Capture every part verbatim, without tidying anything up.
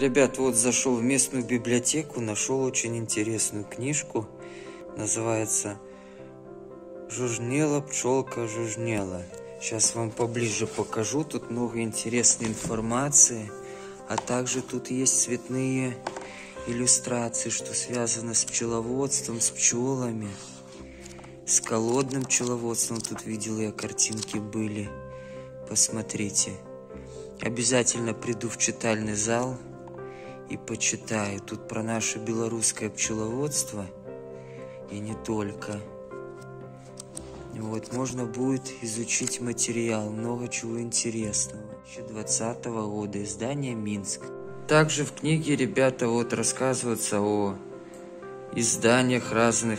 Ребят, вот зашел в местную библиотеку, нашел очень интересную книжку. Называется «Жужнела, пчелка, жужнела». Сейчас вам поближе покажу. Тут много интересной информации. А также тут есть цветные иллюстрации, что связано с пчеловодством, с пчелами, с колодным пчеловодством. Тут видел я, картинки были. Посмотрите. Обязательно приду в читальный зал и почитаю. Тут про наше белорусское пчеловодство и не только. Вот, можно будет изучить материал, много чего интересного. две тысячи двадцатого года, издание «Минск». Также в книге, ребята, вот рассказывается о изданиях разных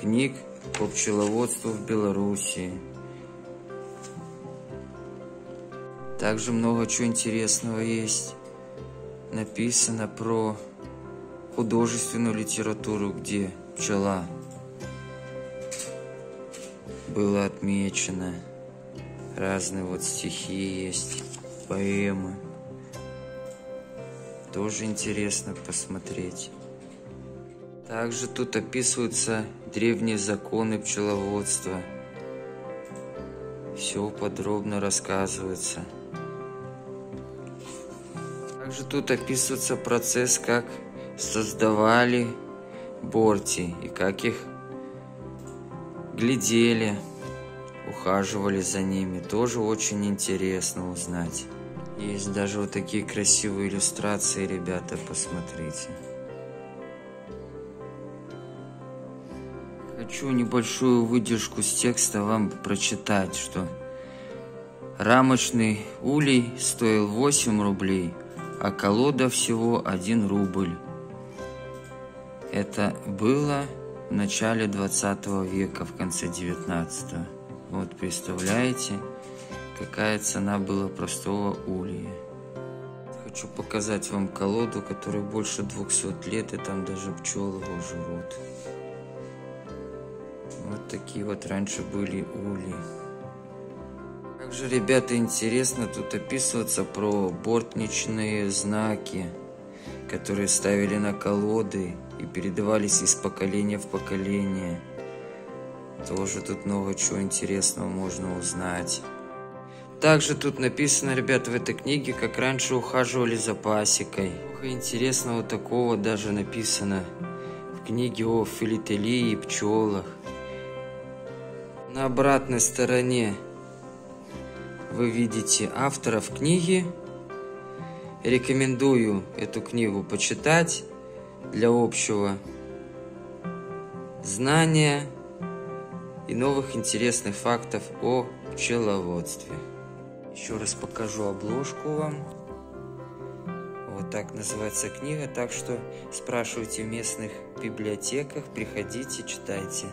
книг по пчеловодству в Белоруссии. Также много чего интересного есть. Написано про художественную литературу, где пчела было отмечено. Разные вот стихи есть, поэмы. Тоже интересно посмотреть. Также тут описываются древние законы пчеловодства. Все подробно рассказывается. Также тут описывается процесс, как создавали борти и как их глядели, ухаживали за ними. Тоже очень интересно узнать. Есть даже вот такие красивые иллюстрации, ребята, посмотрите. Хочу небольшую выдержку с текста вам прочитать, что рамочный улей стоил восемь рублей, а колода всего один рубль. Это было в начале двадцатого века, в конце девятнадцатого. Вот представляете, какая цена была простого улья. Хочу показать вам колоду, которой больше двухсот лет, и там даже пчелы живут. Вот такие вот раньше были ульи. Также, ребята, интересно тут описывается про бортничные знаки, которые ставили на колоды и передавались из поколения в поколение. Тоже тут много чего интересного можно узнать. Также тут написано, ребята, в этой книге, как раньше ухаживали за пасекой. Много интересного такого даже написано в книге о филателии и пчелах. На обратной стороне вы видите авторов книги. Рекомендую эту книгу почитать для общего знания и новых интересных фактов о пчеловодстве. Еще раз покажу обложку вам. Вот так называется книга. Так что спрашивайте в местных библиотеках, приходите, читайте.